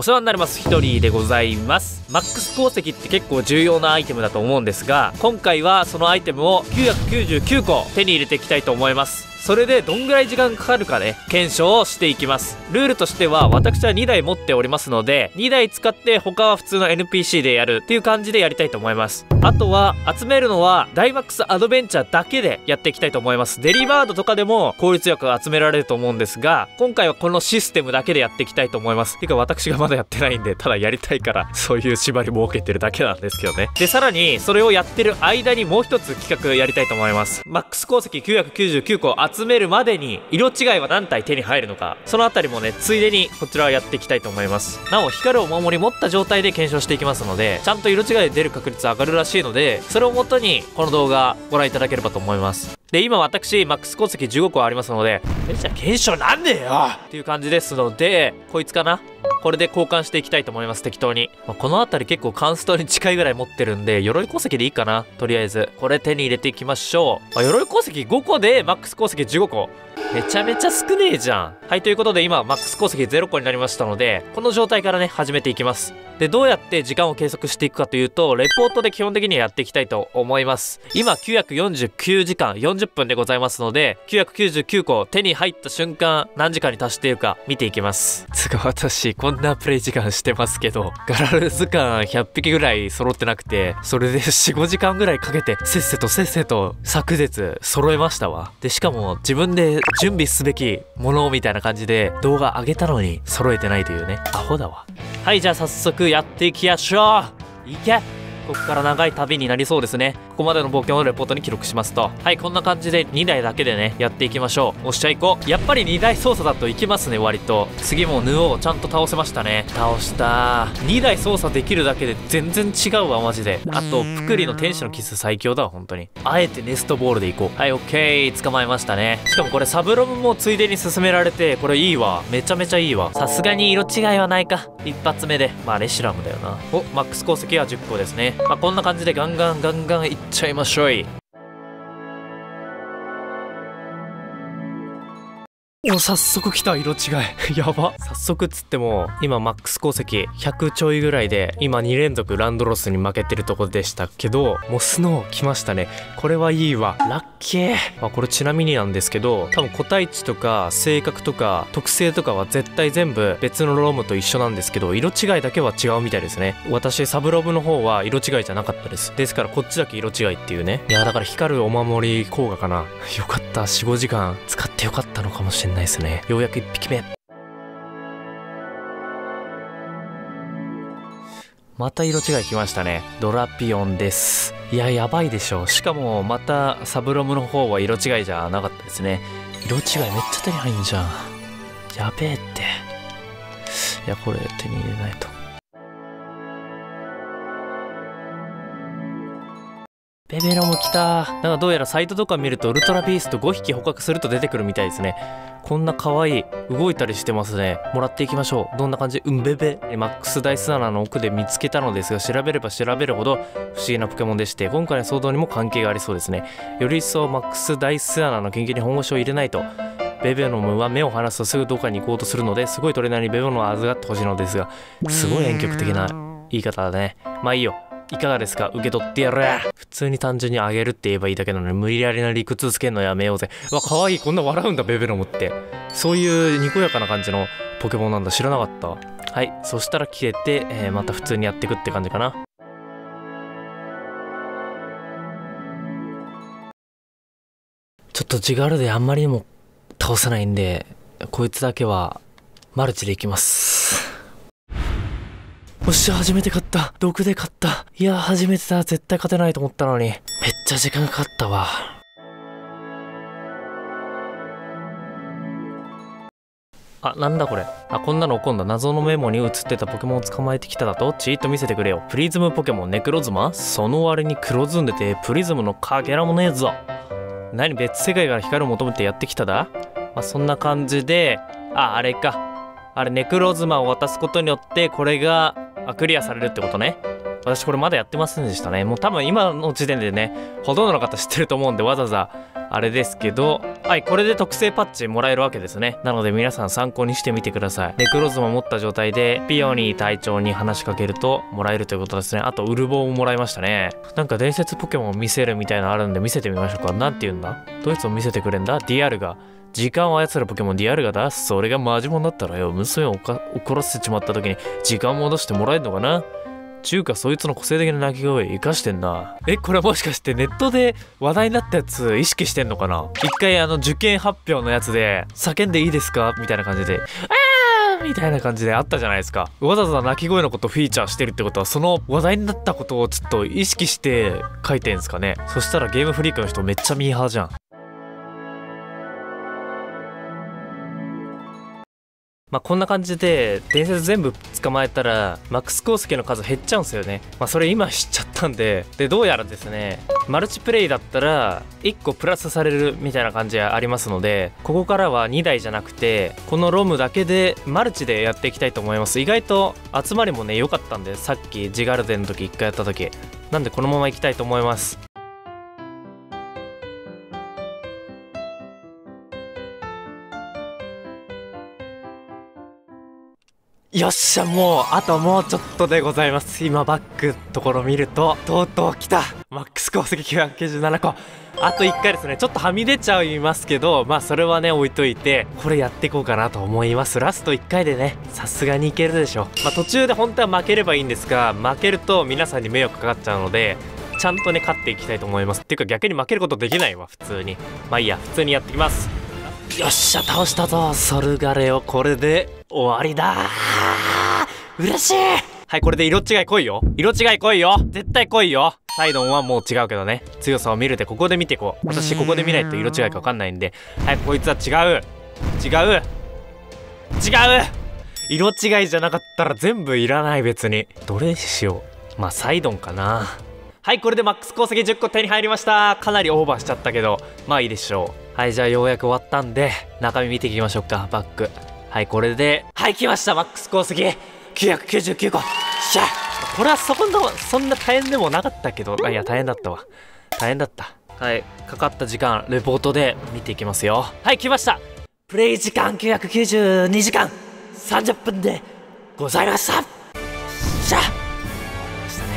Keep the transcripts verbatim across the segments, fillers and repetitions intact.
お世話になりますヒトリーでございます。マックス鉱石って結構重要なアイテムだと思うんですが、今回はそのアイテムをきゅうひゃくきゅうじゅうきゅうこ手に入れていきたいと思います。それでどんぐらい時間かかるかね、検証をしていきます。ルールとしては私はにだい持っておりますので、にだい使って他は普通の エヌピーシー でやるっていう感じでやりたいと思います。あとは集めるのはダイマックスアドベンチャーだけでやっていきたいと思います。デリバードとかでも効率よく集められると思うんですが、今回はこのシステムだけでやっていきたいと思います。てか私がまだやってないんで、ただやりたいからそういう縛り設けてるだけなんですけどね。でさらにそれをやってる間にもう一つ企画やりたいと思います。マックス鉱石きゅうひゃくきゅうじゅうきゅうこ集めるまでに色違いは何体手に入るのか、そのあたりもねついでにこちらはやっていきたいと思います。なお光るお守り持った状態で検証していきますので、ちゃんと色違いで出る確率上がるらしいので、それをもとにこの動画ご覧いただければと思います。で今私マックス鉱石じゅうごこありますので、えじゃあ検証なんでよっていう感じですので、こいつかな、これで交換していきたいと思います。適当に、まあ、この辺り結構カンストに近いぐらい持ってるんで、鎧鉱石でいいかな。とりあえずこれ手に入れていきましょう。まあ、鎧鉱石ごこでマックス鉱石じゅうごこ、めちゃめちゃ少ねえじゃん。はい、ということで今マックス鉱石ゼロこになりましたので、この状態からね始めていきます。でどうやって時間を計測していくかというと、レポートで基本的にはやっていきたいと思います。今きゅうひゃくよんじゅうきゅうじかんよんじゅっぷんでございますので、きゅうひゃくきゅうじゅうきゅうこ手に入った瞬間何時間に達しているか見ていきます。つか私こんなプレイ時間してますけど、ガラル図鑑ひゃっぴきぐらい揃ってなくて、それで よんごじかんぐらいかけてせっせとせっせと昨日揃えましたわ。でしかも自分で準備すべきものみたいな感じで動画上げたのに揃えてないというね、アホだわ。はい、じゃあ早速やっていきましょう。いけ、ここから長い旅になりそうですね。ここまでの冒険をレポートに記録しますと。はい、こんな感じでにだいだけでねやっていきましょう。おっしゃいこう。やっぱりにだい操作だといきますね割と。次もヌオをちゃんと倒せましたね。倒したー。にだい操作できるだけで全然違うわマジで。あとプクリの天使のキス最強だわ本当に。あえてネストボールでいこう。はい、オッケー、捕まえましたね。しかもこれサブロムもついでに進められて、これいいわ、めちゃめちゃいいわ。さすがに色違いはないか、一発目で。まあレシラムだよな。おマックス鉱石はじゅっこですね。まあ、こんな感じでガンガンガンガンいっちゃいましょい。お、早速来た色違い。やば。早速っつっても今マックス鉱石ひゃくちょいぐらいで、今にれんぞくランドロスに負けてるとこでしたけど、もうスノー来ましたね。これはいいわ、ラッキー。まあ、これちなみになんですけど、多分個体値とか性格とか特性とかは絶対全部別のロムと一緒なんですけど、色違いだけは違うみたいですね。私サブロムの方は色違いじゃなかったです。ですからこっちだけ色違いっていうね。いやだから光るお守り効果かな。よかった、 よんごじかん使ってよかったのかもしれないですね。ようやくいっぴきめ。また色違いきましたね。ドラピオンです。いややばいでしょ。しかもまたサブロムの方は色違いじゃなかったですね。色違いめっちゃ手に入んじゃん、やべえって。いやこれ手に入れないと。ベベロも来たー。なんかどうやらサイトとか見るとウルトラビーストごひき捕獲すると出てくるみたいですね。こんな可愛い、動いたりしてますね。もらっていきましょう。どんな感じ。うん、ベベマックスダイス穴の奥で見つけたのですが、調べれば調べるほど不思議なポケモンでして、今回の騒動にも関係がありそうですね。より一層マックスダイス穴の研究に本腰を入れないと。ベベノムは目を離すとすぐどこかに行こうとするので、すごいトレーナーにベベノムを預かってほしいのですが。すごい婉曲的な言い方だね。まあいいよ、いかがですか、受け取ってやる。普通に単純にあげるって言えばいいだけなのに、無理やりな理屈つけんのやめようぜ。うわ可愛い、こんな笑うんだベベロムって。そういうにこやかな感じのポケモンなんだ、知らなかった。はい、そしたら消えて、えー、また普通にやっていくって感じかな。ちょっとジガルであんまりにも倒せないんで、こいつだけはマルチでいきます。よっしゃ、初めて勝った。毒で勝った。いや、初めてだ。絶対勝てないと思ったのに。めっちゃ時間かかったわ。あ、なんだこれ。あ、こんなの怒んだ。謎のメモに映ってたポケモンを捕まえてきただと。ちーっと見せてくれよ。プリズムポケモン、ネクロズマ？その割に黒ずんでて、プリズムのかけらもねえぞ。何、別世界から光を求めてやってきただ？まあ、そんな感じで、あ、あれか。あれ、ネクロズマを渡すことによって、これが、あ、クリアされるってことね。私これまだやってませんでしたね。もう多分今の時点でね、ほとんどの方知ってると思うんで、わざわざあれですけど、はい、これで特製パッチもらえるわけですね。なので皆さん参考にしてみてください。ネクロズマ持った状態でピオニー隊長に話しかけるともらえるということですね。あとウルボーももらいましたね。なんか伝説ポケモンを見せるみたいなのあるんで見せてみましょうか。なんて言うんだ、どいつを見せてくれんだ。ディアルガ、時間を操るポケモンディアルガだ。それがマジモンだったらよ、娘を怒らせちまった時に時間戻してもらえるのかな。中華そいつの個性的な鳴き声生かしてんな。え、これもしかしてネットで話題になったやつ意識してんのかな。一回あの受験発表のやつで叫んでいいですかみたいな感じで、あーみたいな感じであったじゃないですか。わざわざ鳴き声のことフィーチャーしてるってことは、その話題になったことをちょっと意識して書いてんすかね。そしたらゲームフリークの人めっちゃミーハーじゃん。まあこんな感じで伝説全部捕まえたらマックスコウスケの数減っちゃうんですよね。まあそれ今知っちゃったんで、でどうやらですね、マルチプレイだったらいっこプラスされるみたいな感じがありますので、ここからはにだいじゃなくてこのロムだけでマルチでやっていきたいと思います。意外と集まりもね良かったんで、さっきジガルデンの時いっかいやった時なんで、このままいきたいと思います。よっしゃ、もうあともうちょっとでございます。今バックところ見るととうとう来た、マックス鉱石きゅうひゃくきゅうじゅうななこ。あといっかいですね。ちょっとはみ出ちゃいますけど、まあそれはね置いといて、これやっていこうかなと思います。ラストいっかいでねさすがにいけるでしょ。まあ途中で本当は負ければいいんですが、負けると皆さんに迷惑かかっちゃうので、ちゃんとね勝っていきたいと思います。っていうか逆に負けることできないわ普通に。まあいいや、普通にやってきます。よっしゃ、倒したぞソルガレオ。これで終わりだー、嬉しい。はい、これで色違い来いよ、色違い来いよ、絶対来いよ。サイドンはもう違うけどね、強さを見るでここで見ていこう。私ここで見ないと色違いか分かんないんで。はい、こいつは違う違う違う、色違いじゃなかったら全部いらない。別にどれにしよう、まあサイドンかな。はい、これでマックス鉱石じゅっこ手に入りました。かなりオーバーしちゃったけどまあいいでしょう。はい、じゃあようやく終わったんで中身見ていきましょうか。バック、はい、これで、はい、来ました、マックス鉱石きゅうひゃくきゅうじゅうきゅうこ。しゃ、これはそこのそんな大変でもなかったけど、あ、いや大変だったわ、大変だった。はい、かかった時間レポートで見ていきますよ。はい、来ました。プレイ時間きゅうひゃくきゅうじゅうにじかんさんじゅっぷんでございました。しゃ、ね、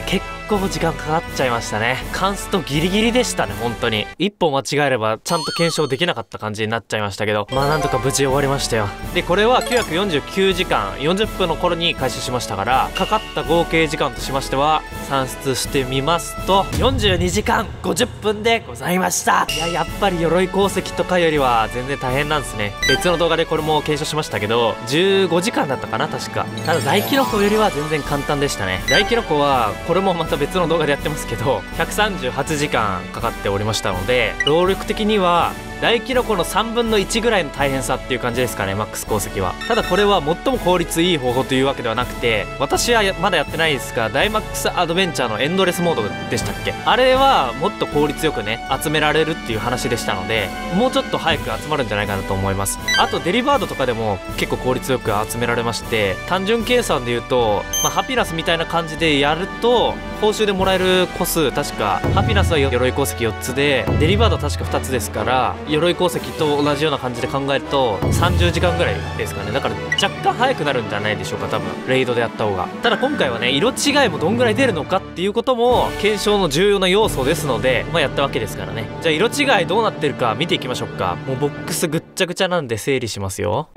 結構時間かかっちゃいましたね。カンストギリギリでしたね本当に。一歩間違えればちゃんと検証できなかった感じになっちゃいましたけど、まあなんとか無事終わりましたよ。でこれはきゅうひゃくよんじゅうきゅうじかんよんじゅっぷんの頃に開始しましたから、かかった合計時間としましては算出してみますとよんじゅうにじかんごじゅっぷんでございました。いや、やっぱり鎧鉱石とかよりは全然大変なんですね。別の動画でこれも検証しましたけどじゅうごじかんだったかな確か。ただ大キノコよりは全然簡単でしたね。大キノコはこれもまた別の動画でやってますけどひゃくさんじゅうはちじかんかかっておりましたので、労力的には大キノコのさんぶんのいちぐらいの大変さっていう感じですかね、マックス鉱石は。ただこれは最も効率いい方法というわけではなくて、私はまだやってないですがダイマックスアドベンチャーのエンドレスモードでしたっけ、あれはもっと効率よくね集められるっていう話でしたので、もうちょっと早く集まるんじゃないかなと思います。あとデリバードとかでも結構効率よく集められまして、単純計算で言うと、まあ、ハピナスみたいな感じでやると報酬でもらえる個数、確かハピナスは鎧鉱石よっつでデリバードは確かふたつですから、鎧鉱石と同じような感じで考えるとさんじゅうじかんぐらいですかね。だから若干早くなるんじゃないでしょうか多分、レイドでやった方が。ただ今回はね色違いもどんぐらい出るのかっていうことも検証の重要な要素ですので、まあやったわけですからね。じゃあ色違いどうなってるか見ていきましょうか。もうボックスぐっちゃぐちゃなんで整理しますよ。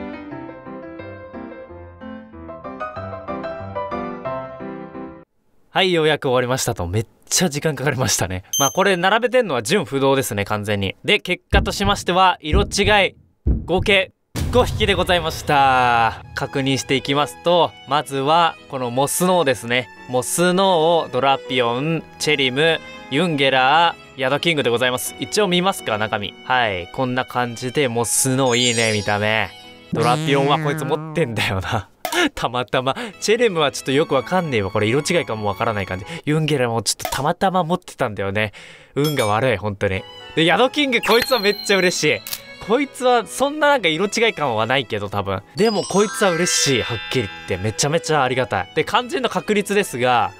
はい、ようやく終わりましたと。めっちゃ時間かかりましたね。まあこれ並べてんのは純不動ですね完全に。で結果としましては色違い合計ごひきでございました。確認していきますと、まずはこのモスノーですね。モスノー、ドラピオン、チェリム、ユンゲラー、ヤドキングでございます。一応見ますか中身。はい、こんな感じでモスノーいいね見た目。ドラピオンはこいつ持ってんだよなたまたま。チェレムはちょっとよくわかんねえわ、これ色違いかもわからない感じ。ユンゲラもちょっとたまたま持ってたんだよね、運が悪い本当に。でヤドキング、こいつはめっちゃ嬉しい。こいつはそんななんか色違い感はないけど多分、でもこいつは嬉しいはっきり言って、めちゃめちゃありがたい。で肝心の確率ですが、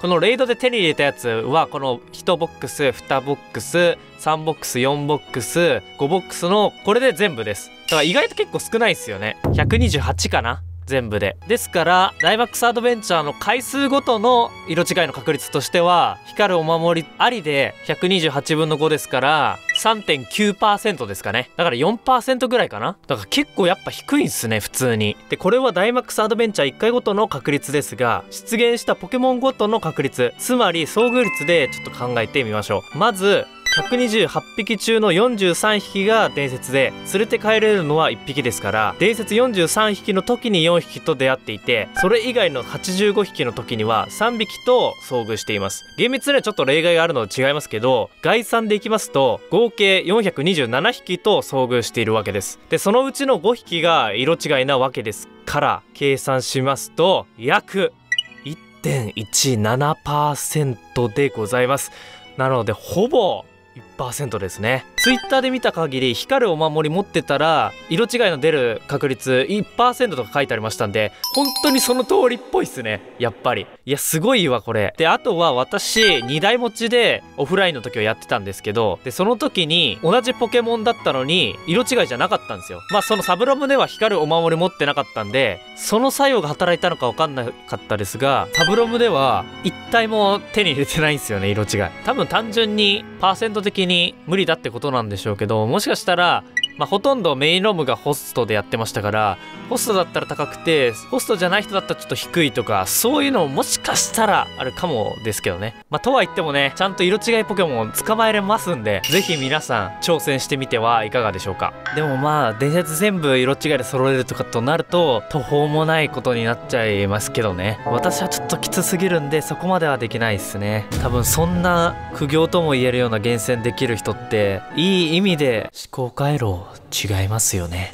このレイドで手に入れたやつは、このいちボックス、にボックス、さんボックス、よんボックス、ごボックスの、これで全部です。だから意外と結構少ないですよね。ひゃくにじゅうはちかな全部で。ですから、ダイマックスアドベンチャーの回数ごとの色違いの確率としては、光るお守りありでひゃくにじゅうはちぶんのごですから、さんてんきゅうパーセント ですかね。だから よんパーセント ぐらいかな。だから結構やっぱ低いんすね、普通に。で、これはダイマックスアドベンチャーいっかいごとの確率ですが、出現したポケモンごとの確率、つまり遭遇率でちょっと考えてみましょう。まず、ひゃくにじゅうはっぴき中のよんじゅうさんひきが伝説で、連れて帰れるのはいっぴきですから、伝説よんじゅうさんひきの時によんひきと出会っていて、それ以外のはちじゅうごひきの時にはさんびきと遭遇しています。厳密にはちょっと例外があるので違いますけど、概算でいきますと合計よんひゃくにじゅうななひきと遭遇しているわけです。でそのうちのごひきが色違いなわけですから、計算しますと約 いってんいちななパーセント でございます。なのでほぼいちパーセント ですね。ツイッターで見た限り、光るお守り持ってたら色違いの出る確率 いちパーセント とか書いてありましたんで、本当にその通りっぽいっすね、やっぱり。いやすごいわこれ。であとは私にだい持ちでオフラインの時をやってたんですけど、でその時に同じポケモンだったのに色違いじゃなかったんですよ。まあそのサブロムでは光るお守り持ってなかったんで、その作用が働いたのか分かんなかったですが、サブロムでは一体も手に入れてないんですよね、色違い。多分単純にパーセント的に無理だってことなんでしょうけど、もしかしたら、まあ、ほとんどメインロムがホストでやってましたから、ホストだったら高くてホストじゃない人だったらちょっと低いとか、そういうのももしかしたらあるかもですけどね。まあとは言ってもね、ちゃんと色違いポケモンを捕まえれますんで、是非皆さん挑戦してみてはいかがでしょうか。でもまあ伝説全部色違いで揃えるとかとなると途方もないことになっちゃいますけどね。私はちょっときつすぎるんでそこまではできないっすね。多分そんな苦行とも言えるような厳選できる人って、いい意味で思考回路違いますよね。